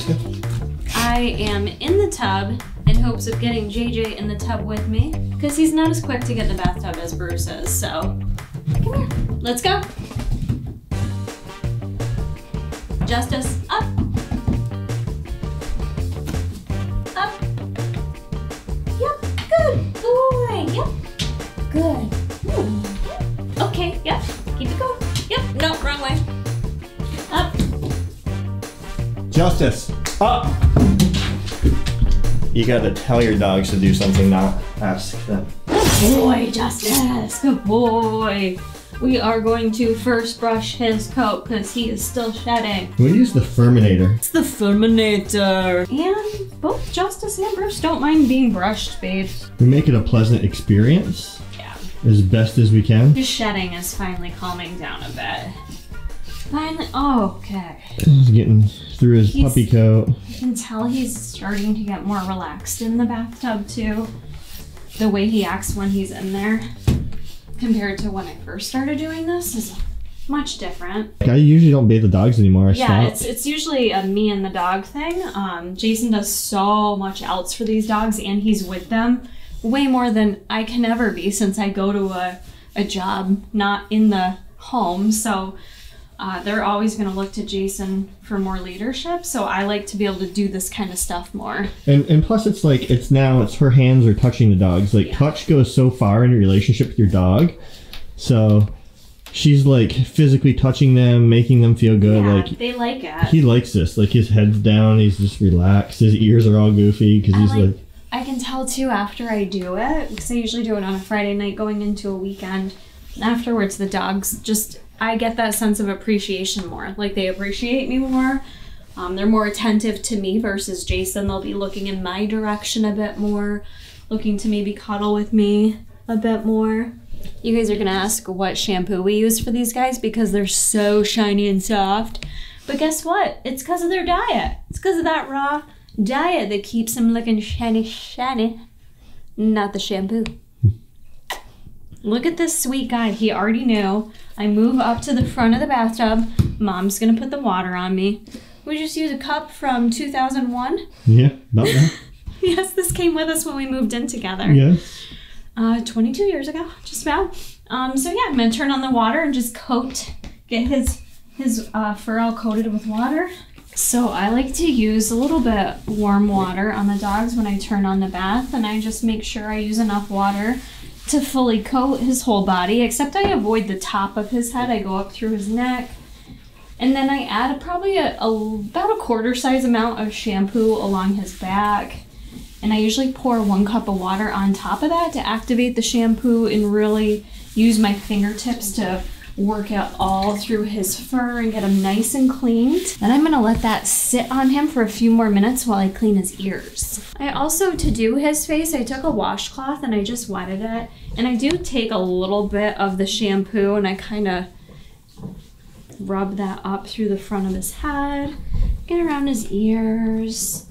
Krista? I am in the tub in hopes of getting JJ in the tub with me, because he's not as quick to get in the bathtub as Bruce is, so come here, let's go. Justice, up. Up. Yep, good boy, yep. Good. Ooh. Okay, yep, keep it going. Yep, no, wrong way. Up. Justice, up. You gotta tell your dogs to do something, not ask them. Good boy, Justice, good boy. We are going to first brush his coat because he is still shedding. We use the Furminator. It's the Furminator. And both Justice and Bruce don't mind being brushed, babes. We make it a pleasant experience. Yeah. As best as we can. His shedding is finally calming down a bit. Finally, oh, okay. He's getting through his puppy coat. You can tell he's starting to get more relaxed in the bathtub too. The way he acts when he's in there. Compared to when I first started doing this is much different. I usually don't bathe the dogs anymore. I stopped. It's usually a me and the dog thing. Jason does so much else for these dogs and he's with them way more than I can ever be since I go to a job not in the home. So they're always gonna look to Jason for more leadership. So I like to be able to do this kind of stuff more. And plus it's like, it's her hands are touching the dogs. Like, yeah. Touch goes so far in your relationship with your dog. So she's like physically touching them, making them feel good. Yeah, like they like it. He likes this, like his head's down, he's just relaxed. His ears are all goofy because he's like, I can tell too after I do it, because I usually do it on a Friday night going into a weekend. Afterwards, the dogs just, I get that sense of appreciation more. Like, they appreciate me more. They're more attentive to me versus Jason. They'll be looking in my direction a bit more, looking to maybe cuddle with me a bit more. You guys are gonna ask what shampoo we use for these guys because they're so shiny and soft. But guess what? It's because of their diet. It's because of that raw diet that keeps them looking shiny, shiny. Not the shampoo. Look at this sweet guy, he already knew. I move up to the front of the bathtub. Mom's gonna put the water on me. We just use a cup from 2001. Yeah, about that. Yes, this came with us when we moved in together. Yes. 22 years ago, just about. So yeah, I'm gonna turn on the water and just coat, get his fur all coated with water. So I like to use a little bit of warm water on the dogs when I turn on the bath, and I just make sure I use enough water to fully coat his whole body, except I avoid the top of his head. I go up through his neck. And then I add probably about a quarter size amount of shampoo along his back. And I usually pour 1 cup of water on top of that to activate the shampoo and really use my fingertips to work it all through his fur and get him nice and cleaned. Then I'm gonna let that sit on him for a few more minutes while I clean his ears. I also, to do his face, I took a washcloth and I just wetted it. And I do take a little bit of the shampoo and I kind of rub that up through the front of his head, get around his ears.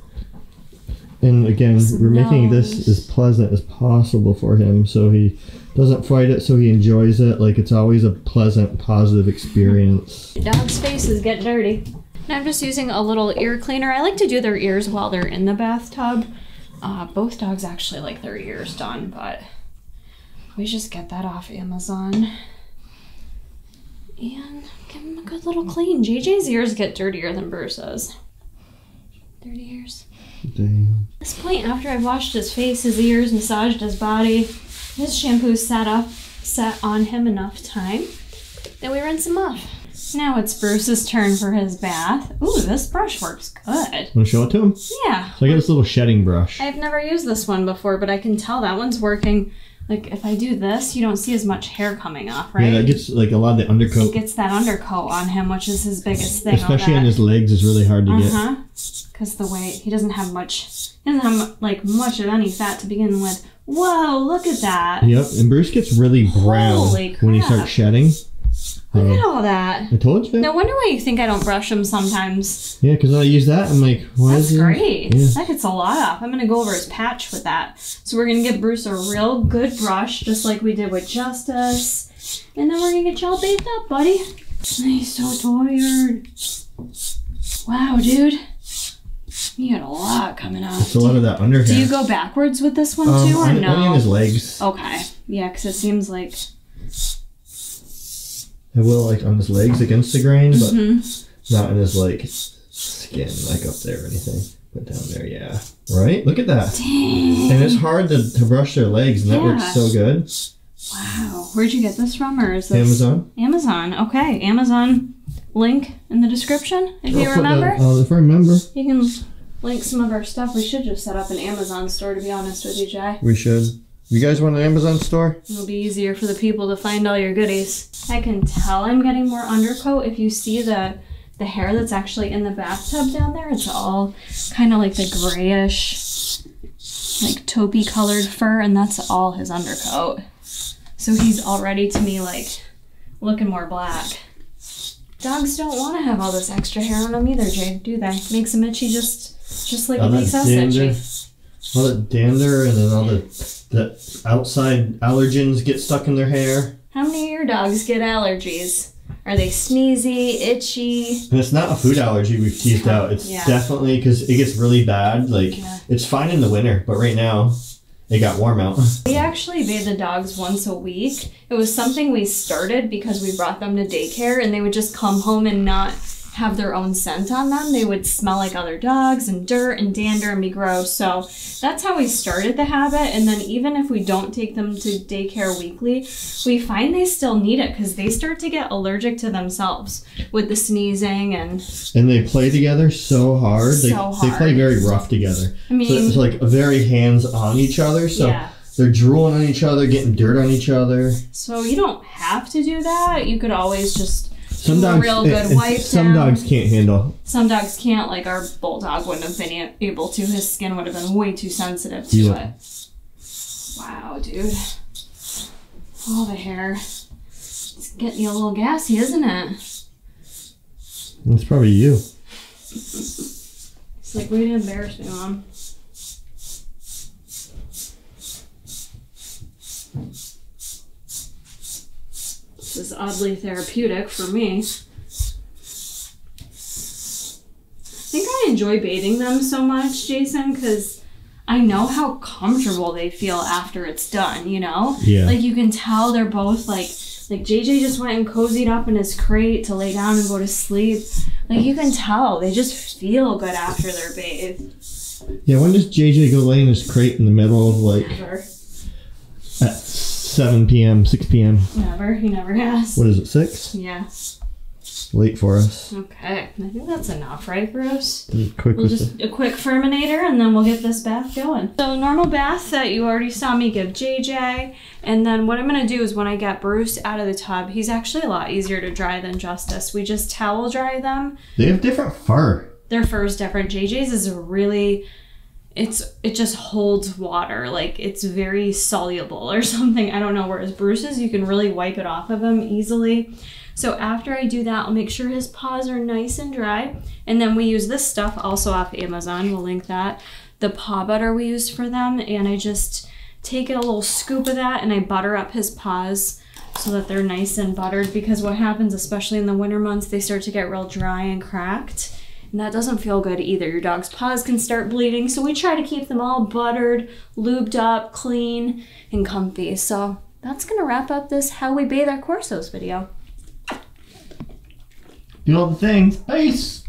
And again, we're making this as pleasant as possible for him so he doesn't fight it, so he enjoys it. Like, it's always a pleasant, positive experience. The dog's faces get dirty. Now I'm just using a little ear cleaner. I like to do their ears while they're in the bathtub. Both dogs actually like their ears done, but we just get that off Amazon. And give him a good little clean. JJ's ears get dirtier than Bruce's. Dirty ears. Damn. At this point, after I've washed his face, his ears, massaged his body, his shampoo sat on him enough time that we rinse him off. Now it's Bruce's turn for his bath. Ooh, this brush works good. Want to show it to him? Yeah. So I got this little shedding brush. I've never used this one before, but I can tell that one's working. Like, if I do this, you don't see as much hair coming off, right? Yeah, that gets like a lot of the undercoat. It gets that undercoat on him, which is his biggest thing. Especially on his legs is really hard to get. Because the way he doesn't have much of any fat to begin with. Whoa, look at that. Yep, and Bruce gets really brown when he starts shedding. Look at all that. I told you. No wonder why you think I don't brush him sometimes. Yeah, because I use that. I'm like, why is it? That's great. Yeah. That gets a lot off. I'm going to go over his patch with that. So we're going to give Bruce a real good brush, just like we did with Justice. And then we're going to get y'all bathed up, buddy. He's so tired. Wow, dude. You had a lot coming up. It's a lot of that underhand. Do you go backwards with this one too, or no? Only on his legs. Okay. Yeah, because it seems like... I will, like, on his legs against the grain, but not in his, like, skin, like, up there or anything. But down there, yeah. Right? Look at that. Dang. And it's hard to brush their legs, and that works so good. Wow. Where'd you get this from, or is this... Amazon. Amazon. Okay. Amazon link in the description, if you remember. If I remember. You can link some of our stuff. We should just set up an Amazon store, to be honest with you, Jai. We should. You guys want an Amazon store? It'll be easier for the people to find all your goodies. I can tell I'm getting more undercoat. If you see the hair that's actually in the bathtub down there, it's all kind of like the grayish, like taupey colored fur, and that's all his undercoat. So he's already, to me, like looking more black. Dogs don't want to have all this extra hair on them either, Jay, do they? Makes them itchy just like it makes us itchy. All that dander and then all the outside allergens get stuck in their hair. How many of your dogs get allergies? Are they sneezy, itchy? And it's not a food allergy we've teased out. It's definitely because it gets really bad. Like, it's fine in the winter, but right now it got warm out. We actually bathe the dogs once a week. It was something we started because we brought them to daycare and they would just come home and not have their own scent on them. They would smell like other dogs and dirt and dander and be gross. So that's how we started the habit. And then even if we don't take them to daycare weekly, we find they still need it because they start to get allergic to themselves with the sneezing and they play together so hard. They play very rough together. I mean, so it's like very hands on each other. So they're drooling on each other, getting dirt on each other. So you don't have to do that. You could always just Some dogs can't handle. Some dogs can't. Like our bulldog wouldn't have been able to. His skin would have been way too sensitive to it. Wow, dude. All the hair. It's getting you a little gassy, isn't it? It's probably you. It's like, way to embarrass me, Mom. This is oddly therapeutic for me. I think I enjoy bathing them so much, Jason, because I know how comfortable they feel after it's done, you know? Yeah. Like, you can tell they're both, like JJ just went and cozied up in his crate to lay down and go to sleep. Like, you can tell. They just feel good after they're bathed. Yeah, when does JJ go lay in his crate in the middle of, like... Never. 7 p.m., 6 p.m. Never, he never has. What is it, 6? Yeah. Late for us. Okay, I think that's enough, right, Bruce? We'll just a quick Furminator, and then we'll get this bath going. So normal bath that you already saw me give JJ, and then what I'm gonna do is when I get Bruce out of the tub, he's actually a lot easier to dry than Justice. We just towel dry them. They have different fur. Their fur is different. JJ's is really... It just holds water, like it's very soluble or something, I don't know, whereas Bruce's, you can really wipe it off of him easily. So after I do that, I'll make sure his paws are nice and dry, and then we use this stuff also off Amazon, we'll link that, the paw butter we use for them, and I just take a little scoop of that and I butter up his paws so that they're nice and buttered, because what happens, especially in the winter months, they start to get real dry and cracked. And that doesn't feel good either. Your dog's paws can start bleeding. So we try to keep them all buttered, lubed up, clean, and comfy. So that's going to wrap up this How We Bathe Our Corsos video. Do all the things. Peace!